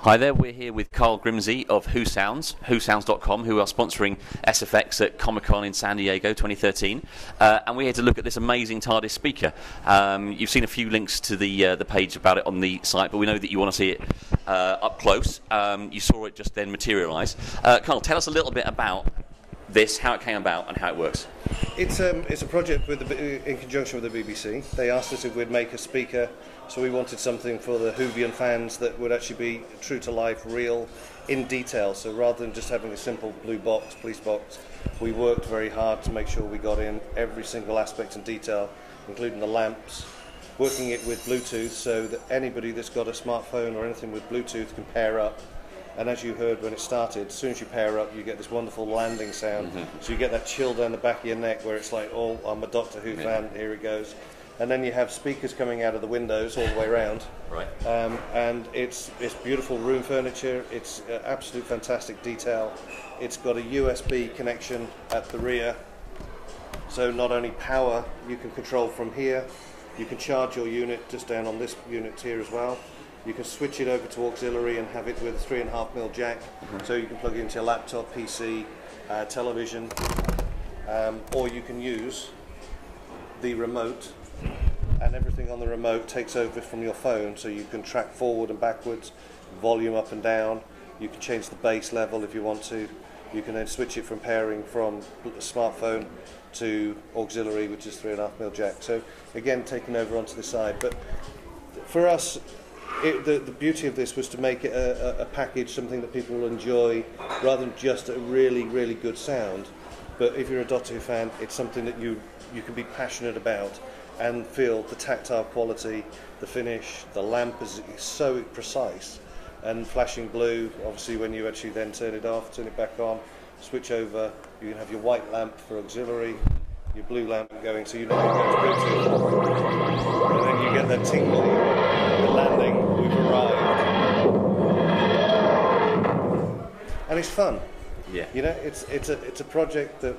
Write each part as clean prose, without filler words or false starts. Hi there, we're here with Carl Grimsey of Who Sounds, whosounds.com, who are sponsoring SFX at Comic Con in San Diego 2013, and we're here to look at this amazing TARDIS speaker. You've seen a few links to the page about it on the site, but we know that you want to see it up close. You saw it just then materialise. Carl, tell us a little bit about this, how it came about and how it works. It's a project with in conjunction with the BBC. They asked us if we'd make a speaker, so we wanted something for the Whovian fans that would actually be true to life, real, in detail. So rather than just having a simple blue box, police box, we worked very hard to make sure we got in every single aspect and detail, including the lamps, working it with Bluetooth so that anybody that's got a smartphone or anything with Bluetooth can pair up. And as you heard when it started, as soon as you pair up, you get this wonderful landing sound. Mm-hmm. So you get that chill down the back of your neck where it's like, oh, I'm a Doctor Who fan, here it goes. And then you have speakers coming out of the windows all the way around. Right. And it's beautiful room furniture. It's absolute fantastic detail. It's got a USB connection at the rear. So not only power, you can control from here. You can charge your unit just down on this unit here as well. You can switch it over to auxiliary and have it with a 3.5mm jack, so you can plug it into your laptop, PC, television, or you can use the remote, and everything on the remote takes over from your phone, so you can track forward and backwards, volume up and down, you can change the bass level if you want to, you can then switch it from pairing from smartphone to auxiliary, which is 3.5mm jack. So again, taking over onto the side, but for us, the beauty of this was to make it a package, something that people will enjoy, rather than just a really, really good sound. But if you're a Doctor Who fan, it's something that you can be passionate about and feel the tactile quality, the finish, the lamp is so precise, and flashing blue, obviously when you actually then turn it off, turn it back on, switch over, you can have your white lamp for auxiliary, your blue lamp going, so you know you're going to Bluetooth, and then you get that tingle, the landing, we've arrived. And it's fun. Yeah. You know, it's a project that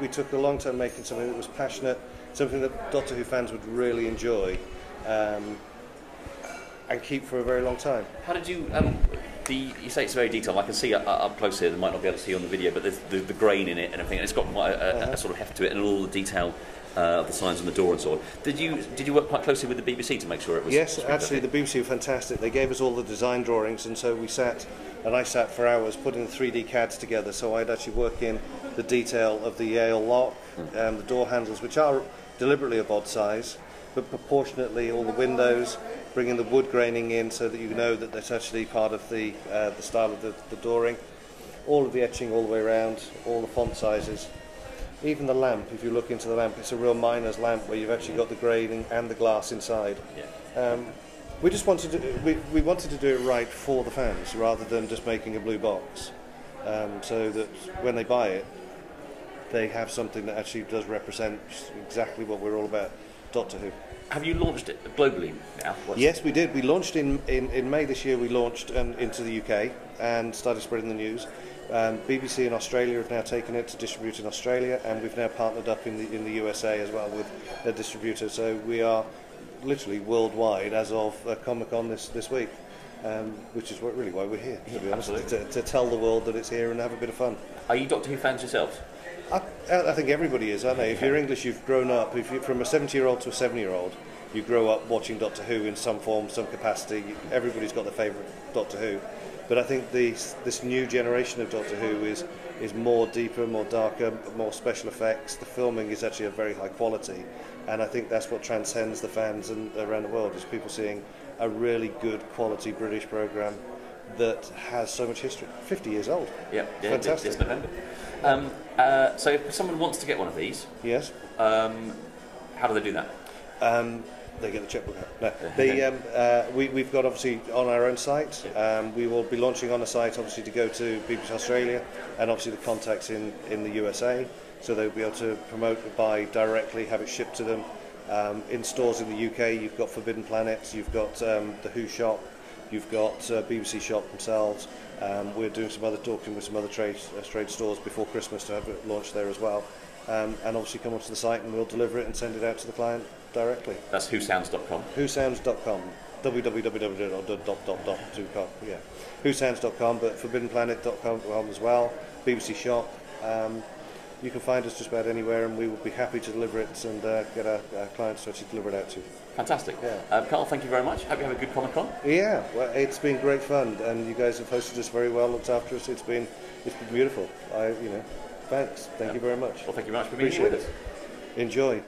we took a long time making, something that was passionate, something that Doctor Who fans would really enjoy, and keep for a very long time. How did you... you say it's very detailed. I can see up close here, they might not be able to see on the video, but there's the grain in it and everything. It's got quite a sort of heft to it, and all the detail of the signs on the door and so on. Did you work quite closely with the BBC to make sure it was... Yes, absolutely. The BBC were fantastic. They gave us all the design drawings, and so we sat, and I sat for hours putting the 3D CADs together, so I'd actually work in the detail of the Yale lock, the door handles, which are deliberately of odd size, but proportionately all the windows, bringing the wood graining in so that you know that that's actually part of the style of the dooring, all of the etching all the way around, all the font sizes, even the lamp. If you look into the lamp, it's a real miner's lamp where you've actually got the graining and the glass inside. Yeah. We just wanted to we wanted to do it right for the fans rather than just making a blue box, so that when they buy it, they have something that actually does represent exactly what we're all about. Doctor Who. Have you launched it globally now? Yes, we did. We launched in May this year. We launched into the UK and started spreading the news. BBC in Australia have now taken it to distribute in Australia, and we've now partnered up in the USA as well with a distributor. So we are literally worldwide as of Comic Con this week, which is really why we're here, to be honest, to tell the world that it's here and have a bit of fun. Are you Doctor Who fans yourselves? I think everybody is, aren't they? If you're English, you've grown up. If you're from a 70-year-old to a 7-year-old, you grow up watching Doctor Who in some form, some capacity. Everybody's got their favourite Doctor Who, but I think this new generation of Doctor Who is more deeper, more darker, more special effects. The filming is actually of very high quality, and I think that's what transcends the fans and around the world, is people seeing a really good quality British programme that has so much history. 50 years old. Yeah, fantastic. It's November. So if someone wants to get one of these, yes. How do they do that? They get the checkbook out. No. We've got, obviously, on our own site. We will be launching on a site, obviously, to go to BBC Australia, and obviously the contacts in the USA, so they'll be able to promote, buy directly, have it shipped to them. In stores in the UK, you've got Forbidden Planet, you've got the Who Shop, you've got BBC Shop themselves. We're doing some other talking with some other trade stores before Christmas to have it launched there as well. And obviously come onto the site and we'll deliver it and send it out to the client directly. That's whosounds.com. Whosounds.com. www.com. Yeah. Whosounds.com, but forbiddenplanet.com as well. BBC Shop. You can find us just about anywhere, and we will be happy to deliver it and get our clients to actually deliver it out to you. Fantastic. Yeah. Carl, thank you very much. Hope you have a good Comic Con. Yeah, well, it's been great fun, and you guys have hosted us very well, looked after us. It's been beautiful. Thanks. Thank you very much. Well, thank you very much for being here with us. Enjoy.